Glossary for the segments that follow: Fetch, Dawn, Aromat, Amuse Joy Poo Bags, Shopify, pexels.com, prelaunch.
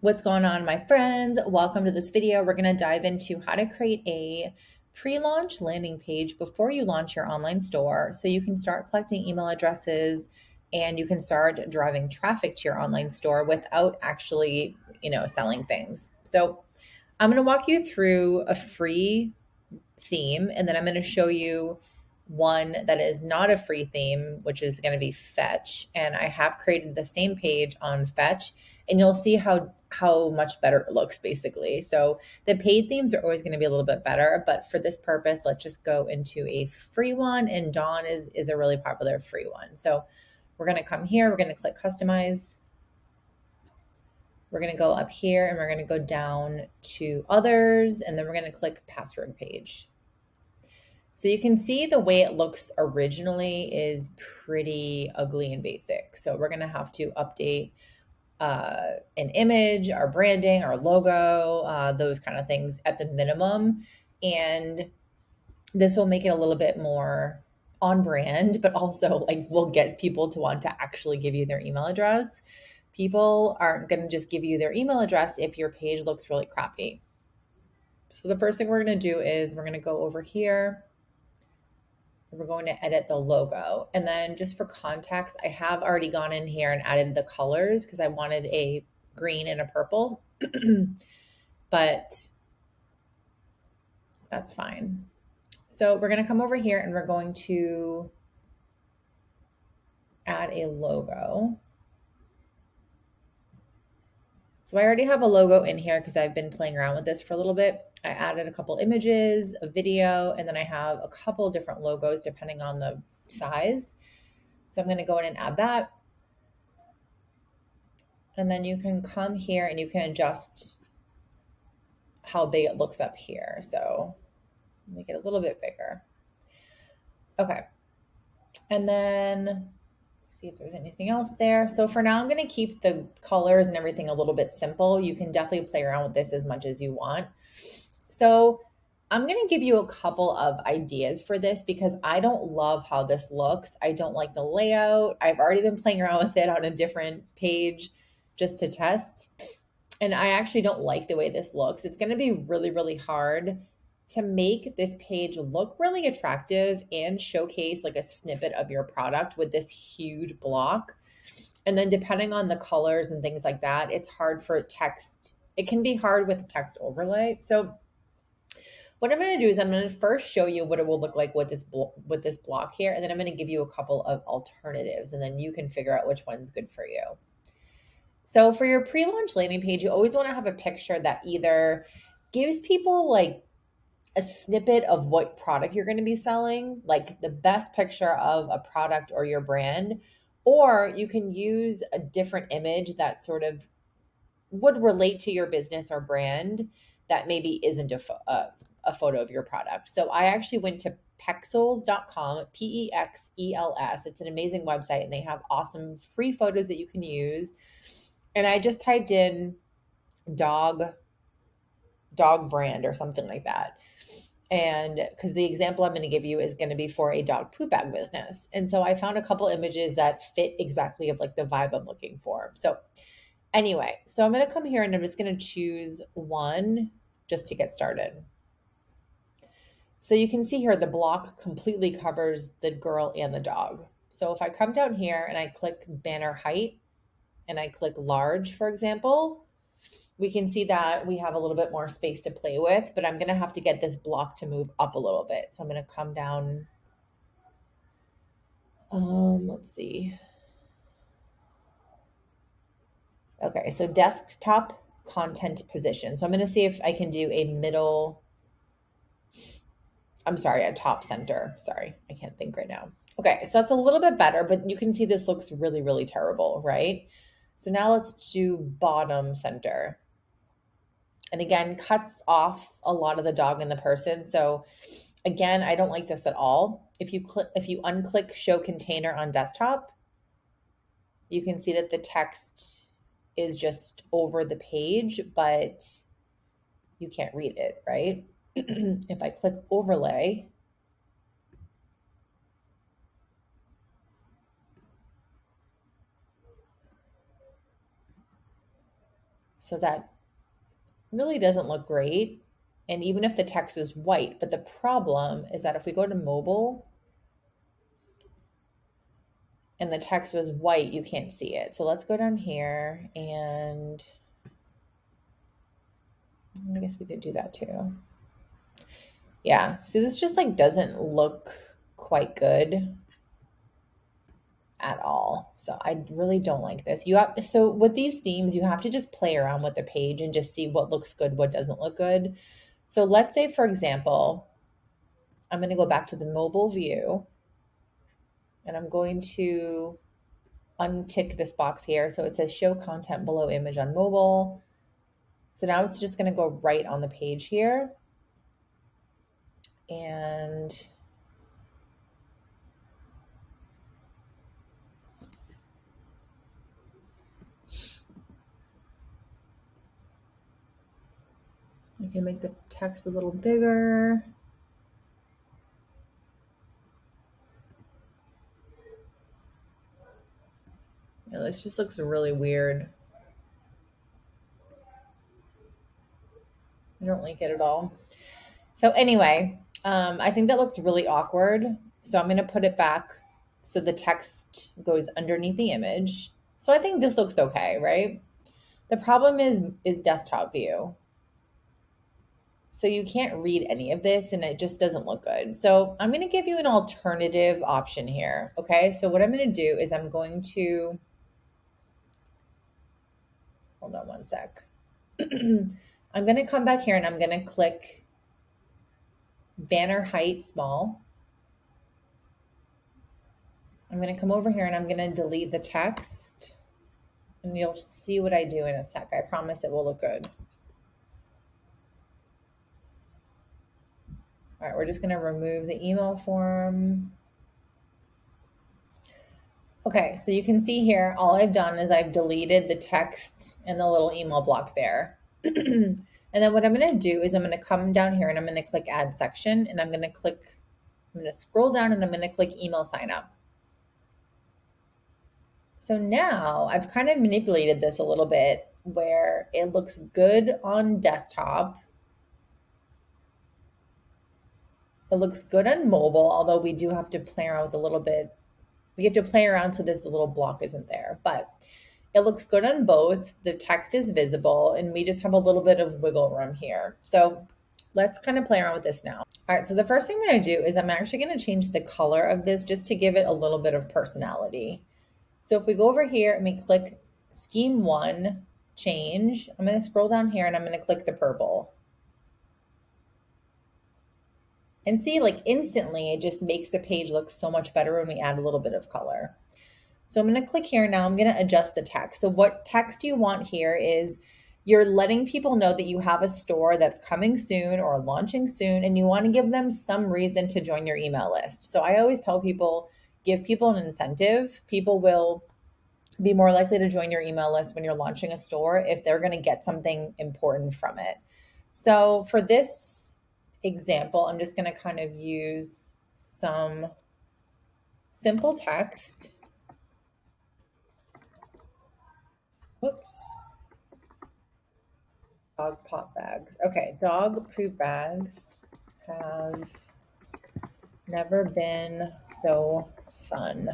What's going on, my friends? Welcome to this video. We're going to dive into how to create a pre-launch landing page before you launch your online store, so you can start collecting email addresses and you can start driving traffic to your online store without actually, selling things. So I'm going to walk you through a free theme, and then I'm going to show you one that is not a free theme, which is going to be Fetch. And I have created the same page on Fetch, and you'll see how much better it looks, basically. So the paid themes are always going to be a little bit better, but for this purpose, let's just go into a free one. And Dawn is a really popular free one. So we're going to come here. We're going to click Customize. We're going to go up here and we're going to go down to Others, and then we're going to click Password Page. So you can see the way it looks originally is pretty ugly and basic. So we're going to have to update an image, our branding, our logo, those kind of things at the minimum. And this will make it a little bit more on brand, but also we'll get people to want to actually give you their email address. People aren't going to just give you their email address if your page looks really crappy. So the first thing we're going to do is we're going to go over here. We're going to edit the logo. And then just for context, I have already gone in here and added the colors because I wanted a green and a purple, but that's fine. So we're going to come over here and we're going to add a logo. So I already have a logo in here because I've been playing around with this for a little bit. I added a couple images, a video, and then I have a couple different logos depending on the size. So I'm going to go in and add that. And then you can come here and you can adjust how big it looks up here. So make it a little bit bigger. Okay. And then see if there's anything else there. So for now, I'm going to keep the colors and everything a little bit simple. You can definitely play around with this as much as you want. So I'm going to give you a couple of ideas for this because I don't love how this looks. I don't like the layout. I've already been playing around with it on a different page just to test. And I actually don't like the way this looks. It's going to be really, really hard to make this page look really attractive and showcase a snippet of your product with this huge block. And then depending on the colors and things like that, it's hard for text. It can be hard with text overlay. So what I'm going to do is I'm going to first show you what it will look like with this block here. And then I'm going to give you a couple of alternatives, and then you can figure out which one's good for you. So for your pre-launch landing page, you always want to have a picture that either gives people a snippet of what product you're going to be selling, like the best picture of a product or your brand, or you can use a different image that sort of would relate to your business or brand that maybe isn't a photo of your product. So I actually went to pexels.com, P-E-X-E-L-S. It's an amazing website, and they have awesome free photos that you can use. And I just typed in dog brand or something like that. And because the example I'm going to give you is going to be for a dog poop bag business. And so I found a couple images that fit exactly of the vibe I'm looking for. So anyway, so I'm going to come here and I'm just going to choose one just to get started. So you can see here, the block completely covers the girl and the dog. So if I come down here and I click banner height and I click large, for example, we can see that we have a little bit more space to play with, but I'm going to have to get this block to move up a little bit. So I'm going to come down. Let's see. Okay. So desktop content position. So I'm going to see if I can do a middle. I'm sorry, a top center. Sorry. I can't think right now. Okay. So that's a little bit better, but you can see this looks really, really terrible, right? So now let's do bottom center. And again, cuts off a lot of the dog and the person. So again, I don't like this at all. If you unclick show container on desktop, you can see that the text is just over the page, but you can't read it, right? If I click overlay, So that really doesn't look great. And even if the text is white, but the problem is that if we go to mobile and the text was white, you can't see it. So let's go down here, and I guess we could do that too. Yeah, see, this just like doesn't look quite good at all. So I really don't like this. So with these themes, you have to just play around with the page and just see what looks good, what doesn't look good. So let's say, for example, I'm going to go back to the mobile view, and I'm going to untick this box here. So it says show content below image on mobile. So now it's just going to go right on the page here. And I can make the text a little bigger. Yeah, this just looks really weird. I don't like it at all. So anyway, I think that looks really awkward. So I'm going to put it back so the text goes underneath the image. So I think this looks okay, right? The problem is desktop view. So you can't read any of this, and it just doesn't look good. So I'm going to give you an alternative option here. Okay. So what I'm going to do is I'm going to, hold on one sec. I'm going to come back here and I'm going to click banner height small. I'm going to come over here and I'm going to delete the text, and you'll see what I do in a sec. I promise it will look good. All right, we're just going to remove the email form. Okay, so you can see here, all I've done is I've deleted the text and the little email block there. And then what I'm going to do is I'm going to come down here and I'm going to click add section, and I'm going to scroll down and I'm going to click email sign up. So now I've kind of manipulated this a little bit where it looks good on desktop. It looks good on mobile, although we do have to play around with a little bit. We have to play around so this little block isn't there, but it looks good on both. The text is visible, and we just have a little bit of wiggle room here. So let's kind of play around with this now. All right, so the first thing I'm going to do is I'm actually going to change the color of this just to give it a little bit of personality. So if we go over here and we click Scheme 1, Change, I'm going to scroll down here and I'm going to click the purple. And see, like instantly, it just makes the page look so much better when we add a little bit of color. So I'm going to click here. Now I'm going to adjust the text. So what text you want here is you're letting people know that you have a store that's coming soon or launching soon, and you want to give them some reason to join your email list. So I always tell people, give people an incentive. People will be more likely to join your email list when you're launching a store if they're going to get something important from it. So for this example, I'm just going to kind of use some simple text. Whoops. Dog pop bags. Okay, dog poo bags have never been so fun.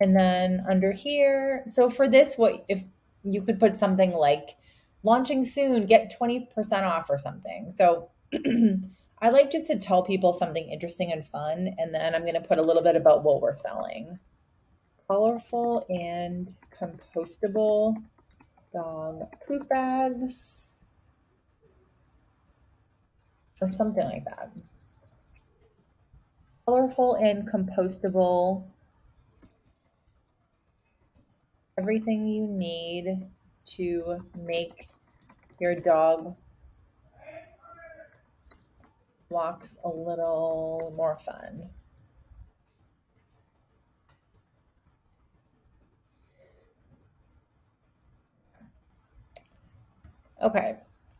And then under here, so for this, what if you could put something like launching soon, get 20% off or something. So I like just to tell people something interesting and fun. And then I'm going to put a little bit about what we're selling. Colorful and compostable dog poop bags or something like that. Colorful and compostable. Everything you need to make your dog walks a little more fun. Okay,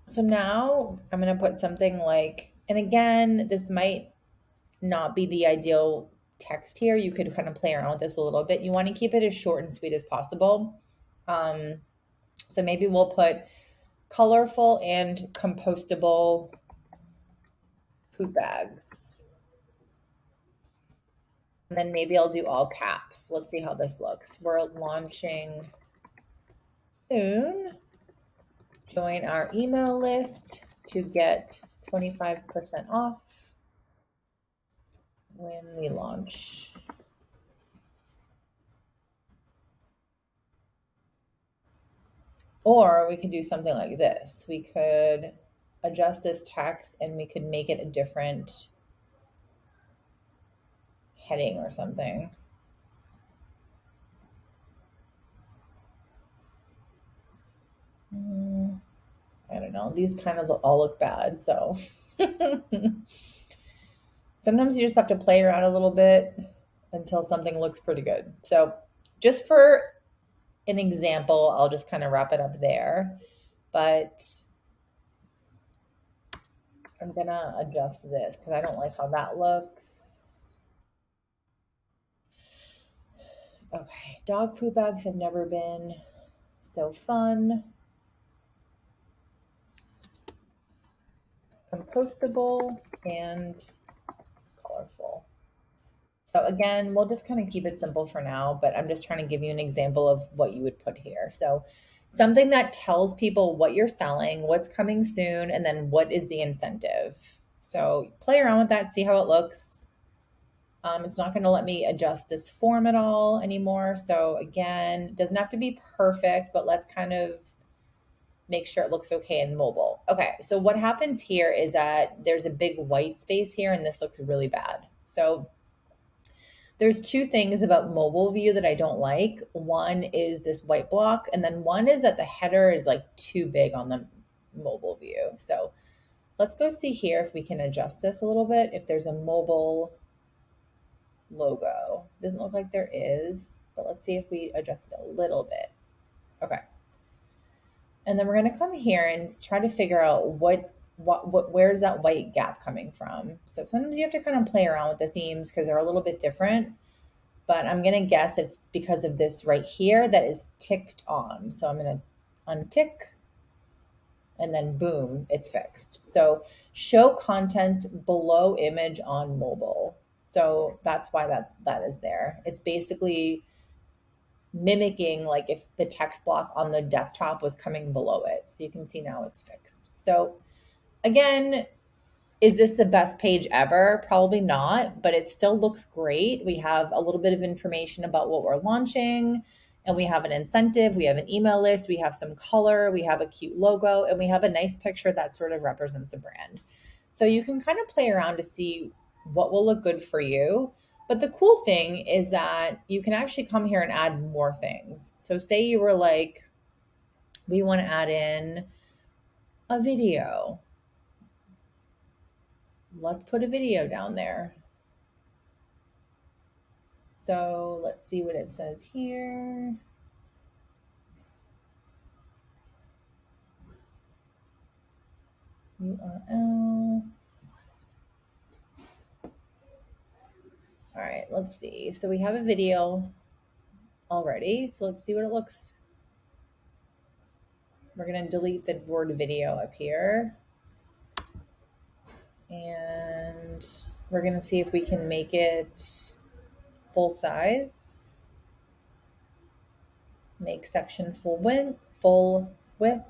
so now I'm going to put something like, and again, this might not be the ideal text here. You could kind of play around with this a little bit. You want to keep it as short and sweet as possible. So maybe we'll put colorful and compostable poo bags. And then maybe I'll do all caps. Let's see how this looks. We're launching soon. Join our email list to get 25% off when we launch. Or we could do something like this. We could adjust this text and we could make it a different heading or something. I don't know. These kind of all look bad, so. Sometimes you just have to play around a little bit until something looks pretty good. So just for an example, I'll just kind of wrap it up there, but I'm gonna adjust this because I don't like how that looks. Okay, dog poo bags have never been so fun. Compostable and colorful. So again, we'll just kind of keep it simple for now, but I'm just trying to give you an example of what you would put here. So something that tells people what you're selling, what's coming soon, and then what is the incentive. So play around with that, see how it looks. It's not going to let me adjust this form at all anymore. So again, it doesn't have to be perfect, but let's kind of make sure it looks okay in mobile. Okay, so what happens here is that there's a big white space here and this looks really bad. So there's two things about mobile view that I don't like. One is this white block, and then one is that the header is like too big on the mobile view. So let's go see here if we can adjust this a little bit, if there's a mobile logo. It doesn't look like there is, but let's see if we adjust it a little bit. Okay. And then we're going to come here and try to figure out where's that white gap coming from. So sometimes you have to kind of play around with the themes because they're a little bit different, but I'm going to guess it's because of this right here that is ticked on. So I'm going to untick and then boom, it's fixed. So show content below image on mobile. So that's why that is there. It's basically mimicking like if the text block on the desktop was coming below it. So you can see now it's fixed. So again, is this the best page ever? Probably not, but it still looks great. We have a little bit of information about what we're launching, and we have an incentive, we have an email list, we have some color, we have a cute logo, and we have a nice picture that sort of represents a brand. So you can kind of play around to see what will look good for you. But the cool thing is that you can actually come here and add more things. So say you were like, we want to add in a video. Let's put a video down there. So let's see what it says here. URL. All right, let's see. So we have a video already. So let's see what it looks. We're going to delete the word video up here. And we're going to see if we can make it full size. Make section full width.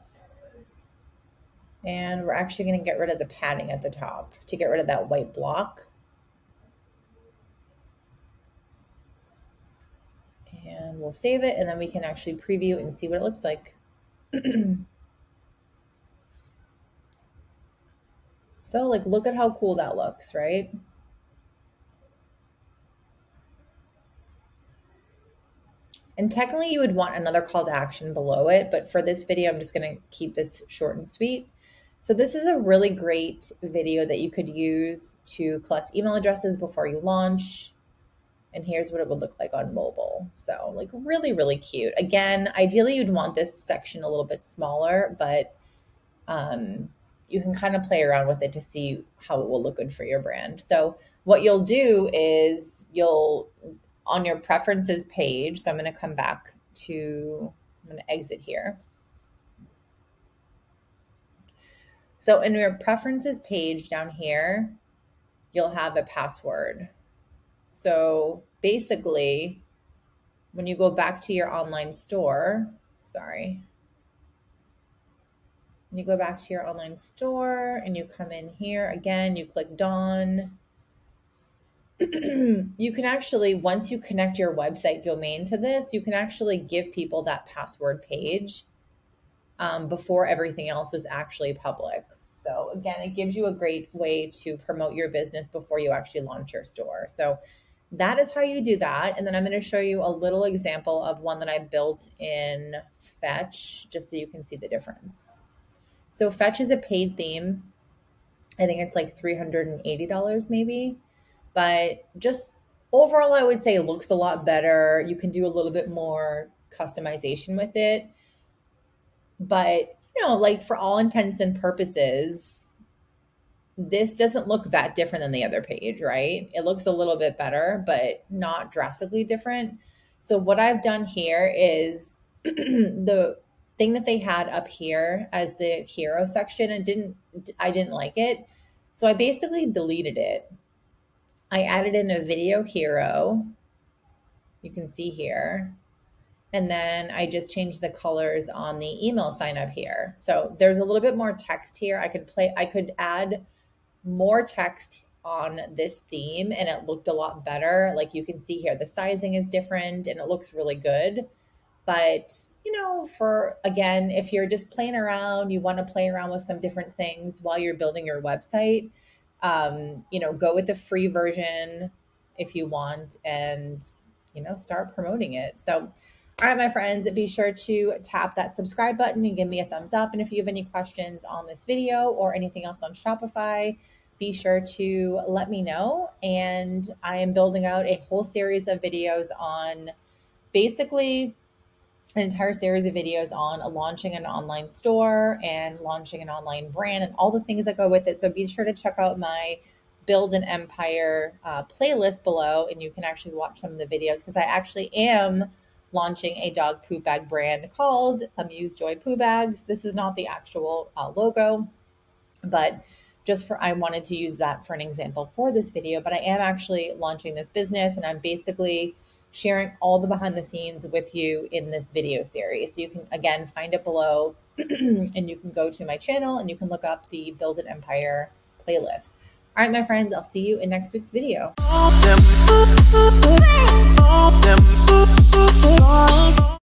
And we're actually going to get rid of the padding at the top to get rid of that white block. And we'll save it, and then we can actually preview and see what it looks like. So like, look at how cool that looks, right? And technically you would want another call to action below it, but for this video, I'm just going to keep this short and sweet. So this is a really great video that you could use to collect email addresses before you launch. And here's what it would look like on mobile. So like really, really cute. Again, ideally you'd want this section a little bit smaller, but you can kind of play around with it to see how it will look good for your brand. So what you'll do is you'll, on your preferences page, so I'm going to come back to, I'm going to exit here. So in your preferences page down here, you'll have a password. So basically, when you go back to your online store, when you go back to your online store and you come in here again, you click Dawn. You can actually, once you connect your website domain to this, you can actually give people that password page before everything else is actually public. So again, it gives you a great way to promote your business before you actually launch your store. So that is how you do that. And then I'm going to show you a little example of one that I built in Fetch, just so you can see the difference. So Fetch is a paid theme. I think it's like $380 maybe. But just overall, I would say it looks a lot better. You can do a little bit more customization with it. But, you know, like for all intents and purposes, this doesn't look that different than the other page, right? It looks a little bit better, but not drastically different. So what I've done here is the thing that they had up here as the hero section, and I didn't like it. So I basically deleted it. I added in a video hero, you can see here, and then I just changed the colors on the email sign up here. So there's a little bit more text here. I could add more text on this theme and it looked a lot better. Like you can see here, the sizing is different and it looks really good. But, you know, for, again, if you're just playing around, you want to play around with some different things while you're building your website, you know, go with the free version if you want and, you know, start promoting it. So, all right, my friends, be sure to tap that subscribe button and give me a thumbs up. And if you have any questions on this video or anything else on Shopify, be sure to let me know. And I am building out a whole series of videos on basically an entire series of videos on launching an online store and launching an online brand and all the things that go with it. So be sure to check out my Build an Empire playlist below, and you can actually watch some of the videos because I actually am launching a dog poop bag brand called Amuse Joy Poo Bags. This is not the actual logo, but just I wanted to use that for an example for this video, but I am actually launching this business and I'm basically sharing all the behind the scenes with you in this video series. So you can, again, find it below and you can go to my channel and you can look up the Build an Empire playlist. All right, my friends, I'll see you in next week's video.